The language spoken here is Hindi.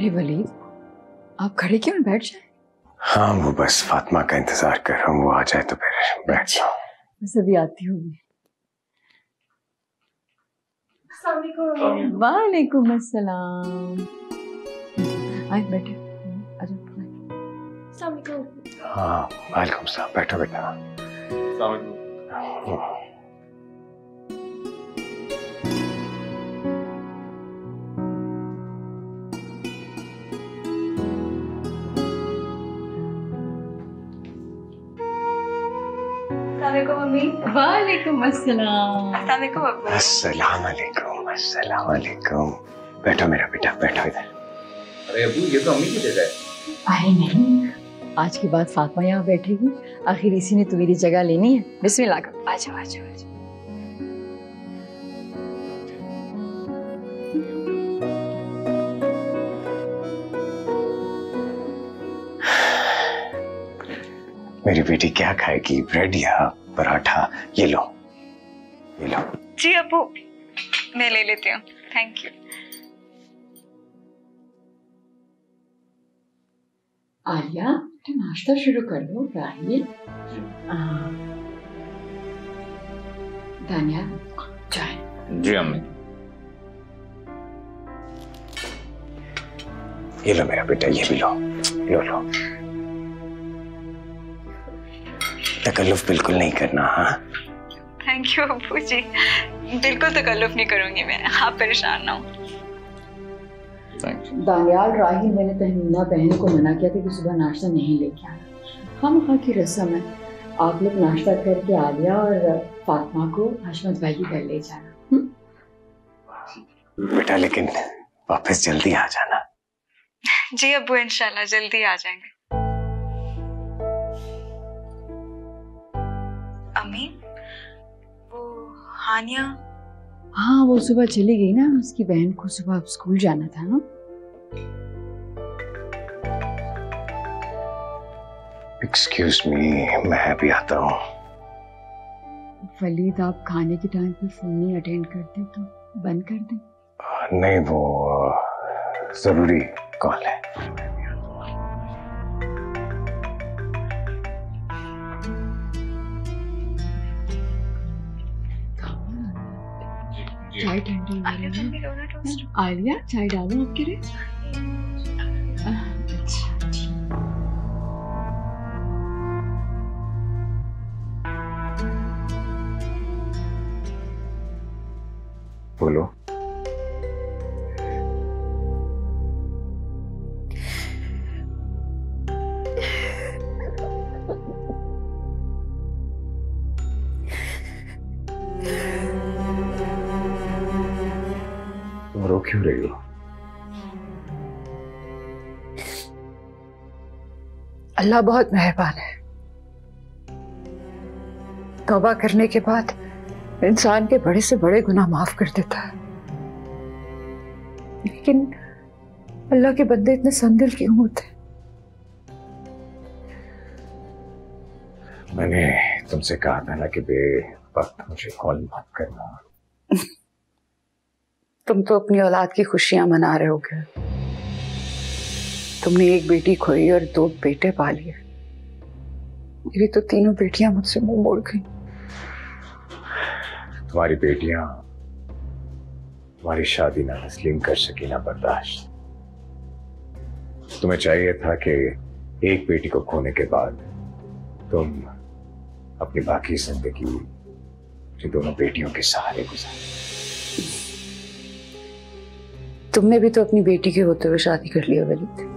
अरे वलीद, आप खड़े क्यों, बैठ जाए। हाँ, वो बस फातिमा का इंतजार कर रहा हूँ, वो आ जाए तो फिर बैठ जाओ। बस अभी आती हूँ। वालेकुम अस्सलाम। आए बैठे। हाँ वालेकुम सलाम, बैठो बेटा। वालेकुम अस्सलाम। अस्सलाम वालेकुम। अस्सलाम वालेकुम। बैठो मेरा बेटा, बैठो इधर। अरे अबू, ये तो अम्मी की जगह है। अरे नहीं, आज के बाद फातिमा यहाँ बैठेगी, आखिर इसी ने तुम्हारी जगह लेनी है। बिस्मिल्लाह करो, आ जाओ आ जाओ आ जाओ। मेरी बेटी क्या खाएगी, ब्रेड या पराठा? ये लो ये लो। जी अबू, मैं ले लेती हूँ, थैंक यू। आलिया, तुम नाश्ता शुरू कर लो। राहिल, दानिया, चाय। जी अम्मी। ये लो मेरा बेटा, ये भी लो, लो लो। तकल्लुफ बिल्कुल नहीं करना। हाँ थैंक यू अबू जी, बिल्कुल तकल्लुफ नहीं करूंगी मैं, आप परेशान ना हो। दानियाल, राहिल, मैंने तहमीना बहन को मना किया था कि सुबह नाश्ता नहीं लेके आना, हम वहाँ की रस्म है। आप लोग नाश्ता करके आलिया और फातिमा को हशमत भाई के घर ले जाना। बेटा लेकिन वापस जल्दी आ जाना। जी अबू, इंशाल्लाह जल्दी आ जाएंगे। अम्मी, वो हानिया? हाँ, वो सुबह चली गई ना, उसकी बहन को सुबह स्कूल जाना था ना। एक्सक्यूज मी, मैं भी आता हूँ। वलीद, आप खाने के टाइम पे फोन नहीं अटेंड करते तो बंद कर दें। नहीं, वो जरूरी कॉल है। चाय ठंडी है आलिया, चाय डालो आपके लिए। अच्छा बोलो। रो क्यों रही हो? अल्लाह बहुत मेहरबान है, तौबा करने के बाद इंसान के बड़े से बड़े गुनाह माफ कर देता है, लेकिन अल्लाह के बंदे इतने संदिल क्यों होते? मैंने तुमसे कहा था ना कि बेवक्त मुझे कॉल मत करना। तुम तो अपनी औलाद की खुशियां मना रहे होगे। तुमने एक बेटी खोई और 2 बेटे पाले। मेरी तो 3 बेटियां मुझसे मुंह मोड़ गई। तुम्हारी बेटियां तुम्हारी शादी ना तस्लीम कर सकी ना बर्दाश्त। तुम्हें चाहिए था कि एक बेटी को खोने के बाद तुम अपनी बाकी जिंदगी 2 बेटियों के सहारे गुजारे। तुमने भी तो अपनी बेटी के होते हुए शादी कर लिया वलीद।